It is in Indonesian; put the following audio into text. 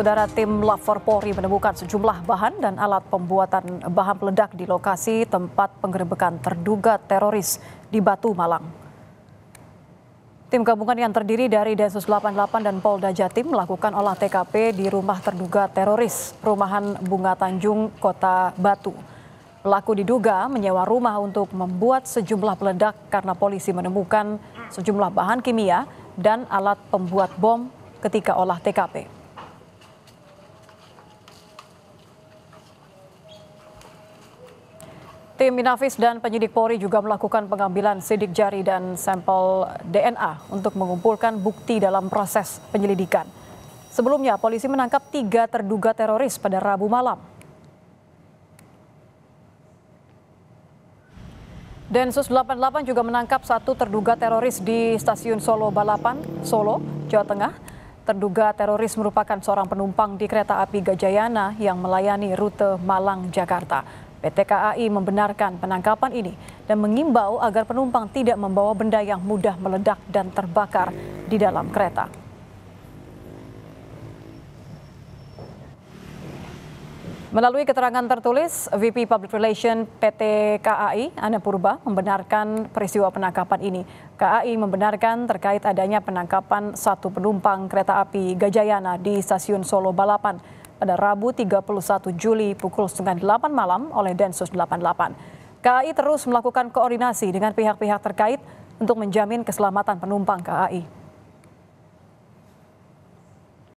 Saudara, tim Labfor Polri menemukan sejumlah bahan dan alat pembuatan bahan peledak di lokasi tempat penggerebekan terduga teroris di Batu, Malang. Tim gabungan yang terdiri dari Densus 88 dan Polda Jatim melakukan olah TKP di rumah terduga teroris Perumahan Bunga Tanjung, Kota Batu. Pelaku diduga menyewa rumah untuk membuat sejumlah peledak karena polisi menemukan sejumlah bahan kimia dan alat pembuat bom ketika olah TKP. Tim Inafis dan penyidik Polri juga melakukan pengambilan sidik jari dan sampel DNA untuk mengumpulkan bukti dalam proses penyelidikan. Sebelumnya, polisi menangkap 3 terduga teroris pada Rabu malam. Densus 88 juga menangkap 1 terduga teroris di stasiun Solo Balapan, Solo, Jawa Tengah. Terduga teroris merupakan seorang penumpang di kereta api Gajayana yang melayani rute Malang, Jakarta. PT KAI membenarkan penangkapan ini dan mengimbau agar penumpang tidak membawa benda yang mudah meledak dan terbakar di dalam kereta. Melalui keterangan tertulis, VP Public Relation PT KAI, Ana Purba, membenarkan peristiwa penangkapan ini. KAI membenarkan terkait adanya penangkapan 1 penumpang kereta api Gajayana di stasiun Solo Balapan pada Rabu 31 Juli pukul 7:30 malam oleh Densus 88. KAI terus melakukan koordinasi dengan pihak-pihak terkait untuk menjamin keselamatan penumpang KAI.